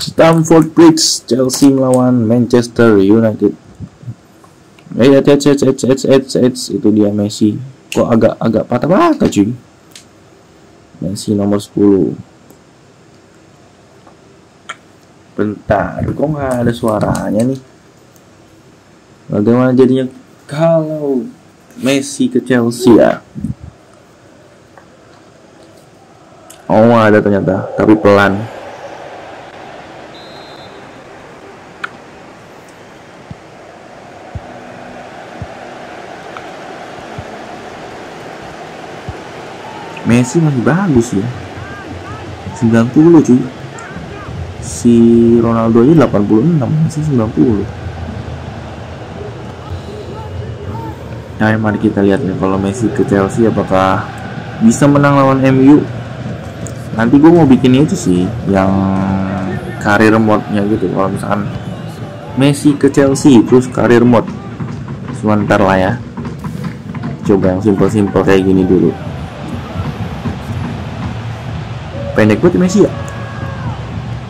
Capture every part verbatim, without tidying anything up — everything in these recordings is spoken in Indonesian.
Stamford Bridge, Chelsea melawan Manchester United. Eh, eh, eh, eh, eh, eh, eh, eh, itu dia Messi. Kok agak agak patah-patah cuy. Messi nomor sepuluh. Bentar, kok nggak ada suaranya nih? Bagaimana jadinya kalau Messi ke Chelsea ya? Oh, ada ternyata, tapi pelan. Messi masih bagus ya, sembilan puluh cuy. Si Ronaldo aja delapan puluh enam, masih sembilan puluh. Nah, mari kita lihat nih kalau Messi ke Chelsea apakah bisa menang lawan M U. Nanti gue mau bikin itu sih, yang Career Mode-nya gitu. Kalau misalkan Messi ke Chelsea terus Career Mode, sebentar lah ya. Coba yang simple-simple kayak gini dulu. Pendek banget Messi ya.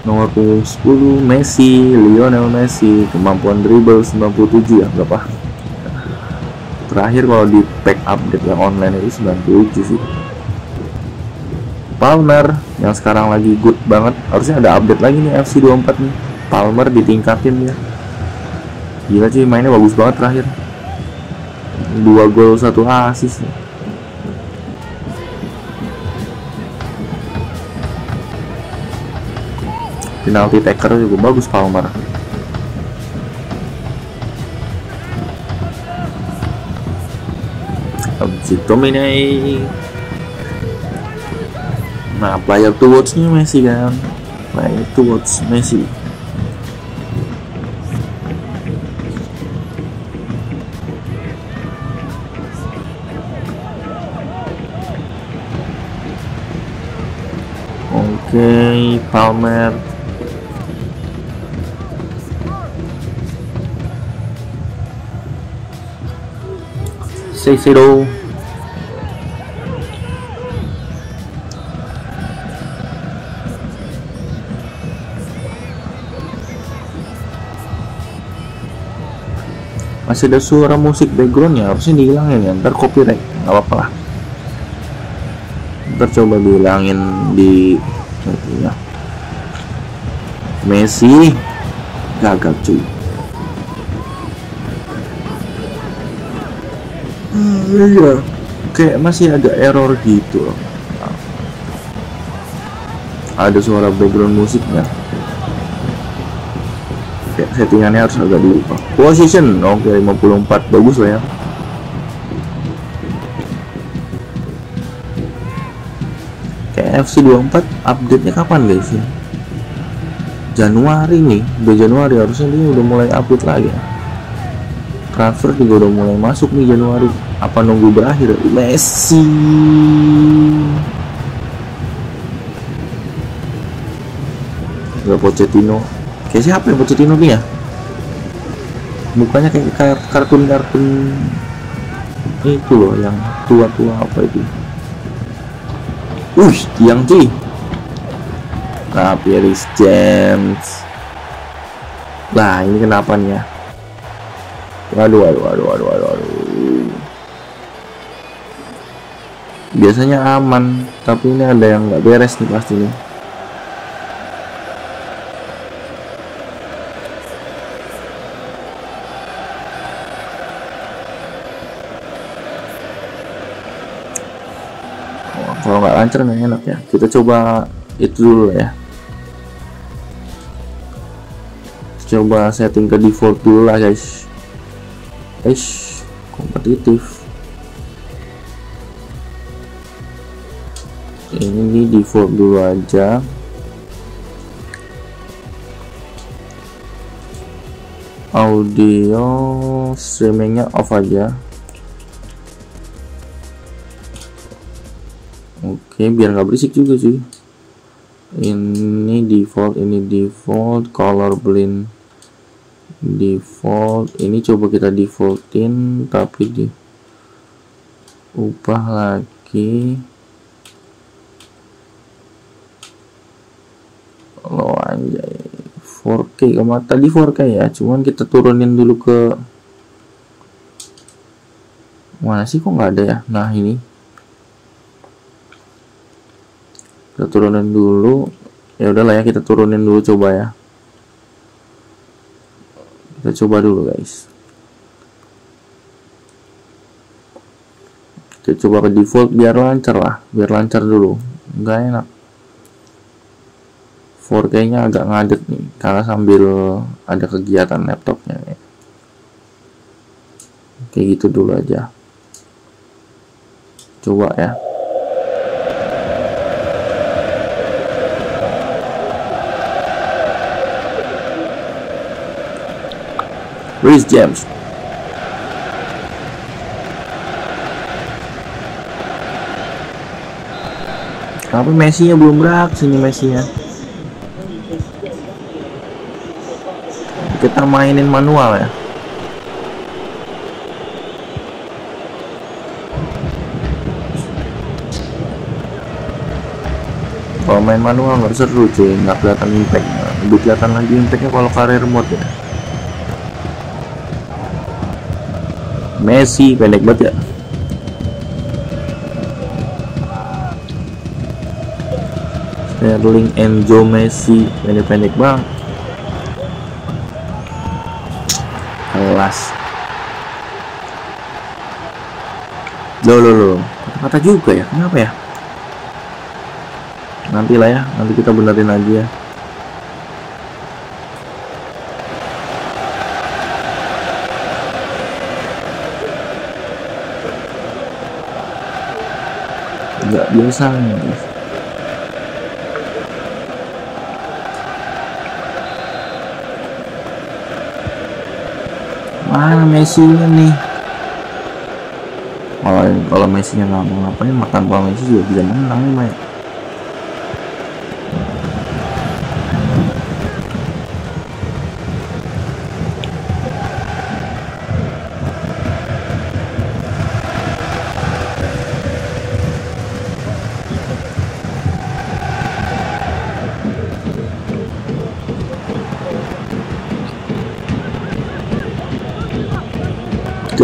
Nomor sepuluh Messi, Lionel Messi. Kemampuan dribble sembilan puluh tujuh ya, berapa? Terakhir kalau di pack update yang online itu sembilan puluh tujuh sih. Palmer yang sekarang lagi good banget, harusnya ada update lagi nih F C dua puluh empat nih. Palmer ditingkatin ya. Gila cuy, mainnya bagus banget terakhir. Dua gol satu assist. Penalti taker juga bagus Palmer. Object dominate. Nah, player to watch-nya Messi kan. Player to watch Messi. Oke, okay, Palmer. six nil. Masih ada suara musik backgroundnya, harusnya dihilangin ya, ntar copyright, nggak apa-apa lah, ntar coba dihilangin di ya. Messi gagal cuy. hmm, iya kayak masih agak error gitu loh. Ada suara background musiknya, settingannya harus agak diubah. Position oke, okay, lima puluh empat bagus lah ya. Kayak F C dua puluh empat update-nya kapan guys ya? Januari nih, udah Januari harusnya dia udah mulai update lagi ya. Transfer juga udah mulai masuk nih Januari. Apa nunggu berakhir? Messi. Gak Pochettino. Kayak siapa yang Pochettino nih ya? Mukanya kayak kartun-kartun itu loh, yang tua-tua apa itu. Wih, tiang cuy. Nah, Pieris James. Nah, ini kenapa nih ya? Waduh, waduh, waduh, waduh, waduh, waduh. Biasanya aman, tapi ini ada yang nggak beres nih pastinya. Kalau nggak lancar nggak enak ya, kita coba itu dulu ya, coba setting ke default dulu lah guys. Eish, kompetitif ini di default dulu aja. Audio streamingnya off aja. Oke, biar nggak berisik juga sih. Ini default, ini default, color blend default. Ini coba kita defaultin, tapi di ubah lagi. Lo anjay. four K, kemarin tadi four K ya, cuman kita turunin dulu ke mana sih, kok nggak ada ya. Nah ini kita turunin dulu ya, udahlah ya, kita turunin dulu coba ya, kita coba dulu guys, kita coba ke default biar lancar lah, biar lancar dulu, nggak enak four K nya agak ngadet nih karena sambil ada kegiatan laptopnya ya. Kayak gitu dulu aja coba ya. Rhys James kenapa Messi nya belum beraksi nih, Messi nya kita mainin manual ya. Kalau main manual nggak seru cuy, nggak kelihatan impactnya, lebih kelihatan lagi impactnya kalau career mode ya. Messi pendek banget ya. Sterling, Enzo, Messi pendek-pendek banget. Kelas. Loh loh loh, kata juga ya, kenapa ya? Nanti lah ya, nanti kita benerin lagi ya. Nggak biasa nih. Mana Messi-nya nih? Kalau kalau Messi-nya nggak mau ngapain, makan bola Messi juga bisa menang nih, Mai.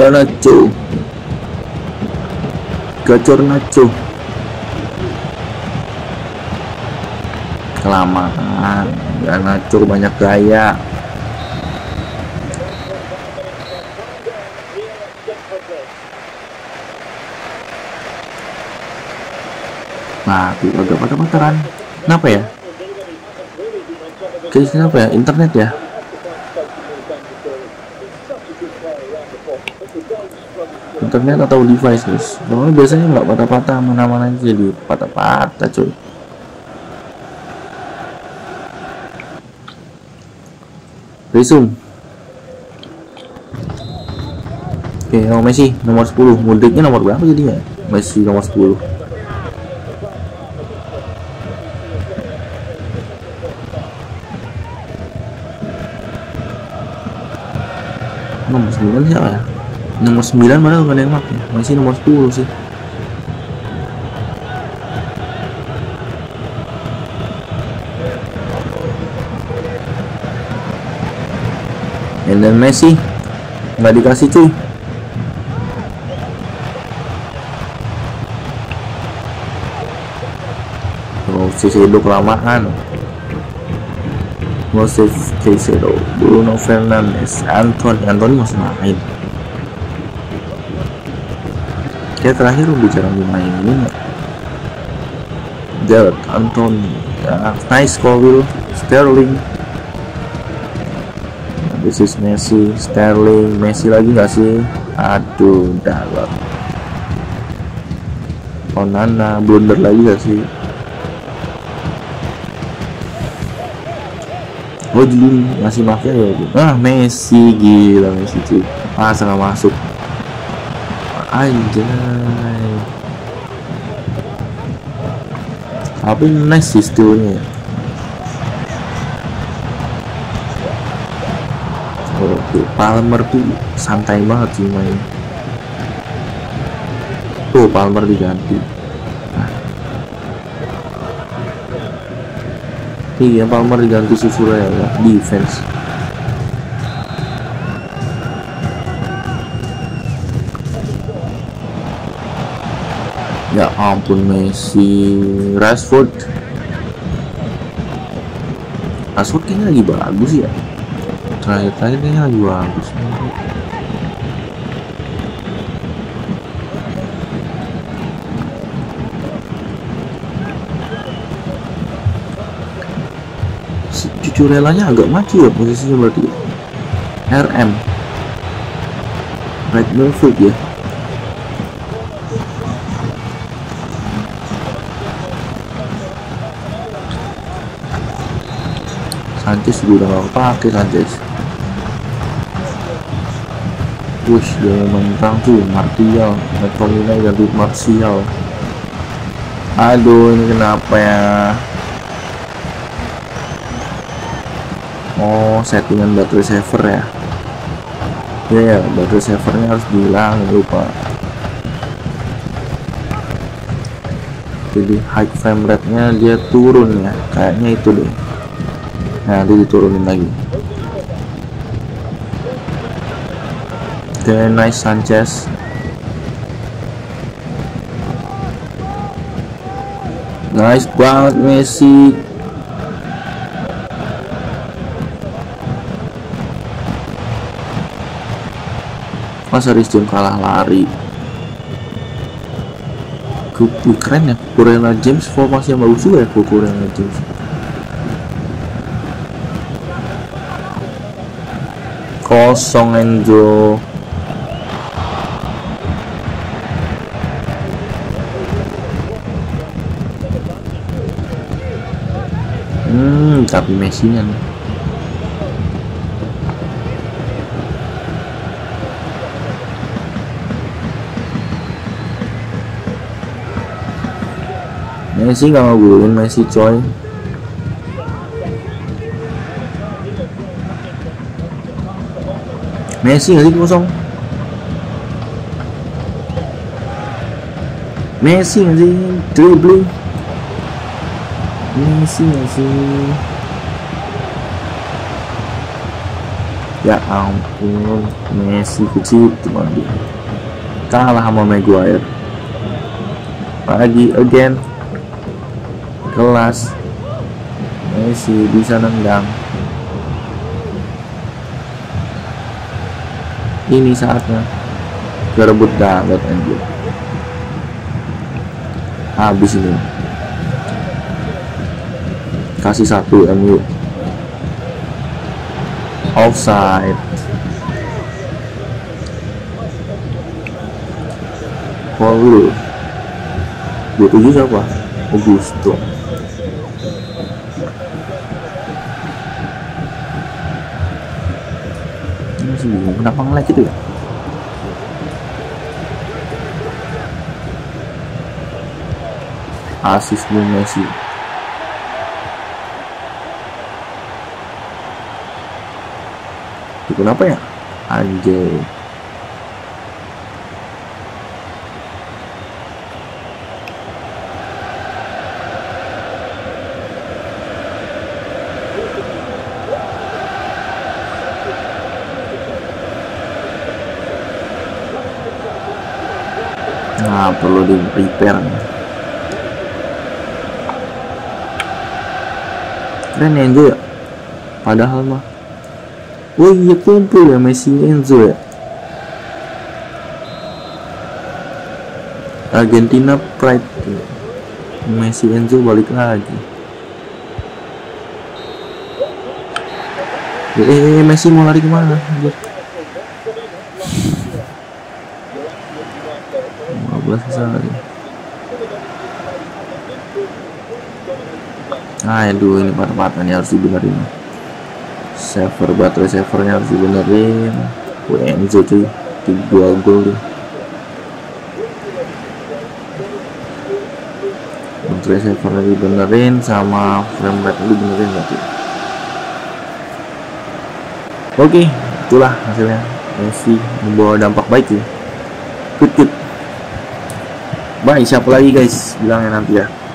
Nacho, gacor Nacho, kelamaan, gak Nacho banyak gaya. Nah, agak patah-patahan. Kenapa ya? Guys, kenapa ya? Internet ya? Internet atau device guys, soalnya biasanya nggak patah-patah mana-mana, jadi patah-patah cuy. Resume. Oke, oh Messi nomor sepuluh, mudiknya nomor berapa jadinya? Messi nomor sepuluh. Nomor sembilan siapa ya? Nomor sembilan mana nggak ada yang pakai, masih nomor sepuluh sih. And then Messi nggak dikasih cuy. Oh, Caicedo kelamaan. Joseph Caicedo, Bruno Fernandes, Anton, Anton masih main. Ya terakhir bicara mengenai ini Jared, Anthony, ya, nice Cowell, Sterling. This is Messi, Sterling, Messi lagi nggak sih? Aduh, dalam. Onana blunder lagi nggak sih? Oh jadi masih pakai ya? Ah Messi gila Messi cuy, masa nggak masuk? Anjay, tapi nice sih stilnya. Oke, Palmer tuh santai banget sih main. Tuh Palmer diganti. Nah. Iya, Palmer diganti susulan ya, ya. Defense. Ya ampun, Messi. Rashford. Rashford kayaknya lagi bagus ya. Terakhir-terakhir kayaknya lagi bagus. Curelanya agak maju ya posisinya, berarti R M right midfield ya. Sanchez juga udah gak pakai. Sanchez push dia menentang tuh Martial. Metronina ganti Martial. Aduh, ini kenapa ya? Oh, settingan baterai saver ya. Ya, yeah, baterai savernya harus dihilang, lupa. Jadi high frame rate nya dia turun ya, kayaknya itu deh. Nah, nanti diturunin lagi. Oke, nice Sanchez. Nice banget Messi. Masa Rizim kalah lari. Kupu keren ya, Kurela James formasi yang bagus juga ya, Kurela James. Kosong Enzo. Hmm, tapi Messi-nya nih. Messi gak mau guruin Messi coy. Messi gak sih kosong? Messi gak sih? Dribbling Messi gak sih? Ya ampun, Messi kecil cuma dia kalah sama Maguire lagi again. Kelas Messi bisa nendang. Ini saatnya kerebut banget anjir. Habis ini. Kasih satu M U. Offside. Foul. dua puluh tujuh siapa? Augusto. Kenapa ngelag gitu ya? Asis Messi. Itu kenapa ya? Anjay. Nah, perlu di repair. Keren Enzo ya, padahal mah. Oh iya, kumpul ya Messi Enzo ya. Argentina pride ya. Messi Enzo balik lagi. Eh, Messi mau lari kemana? Aduh, ini patah-patahnya harus dibenerin. Saver, baterai savernya harus dibenerin. Enzo cuy, dua gol tuh. Baterai savernya dibenerin sama frame rate lu benerin berarti. Oke, itulah hasilnya. Messi membawa dampak baik sih. Good, good. Bye, siapa lagi guys? Bilangnya nanti ya.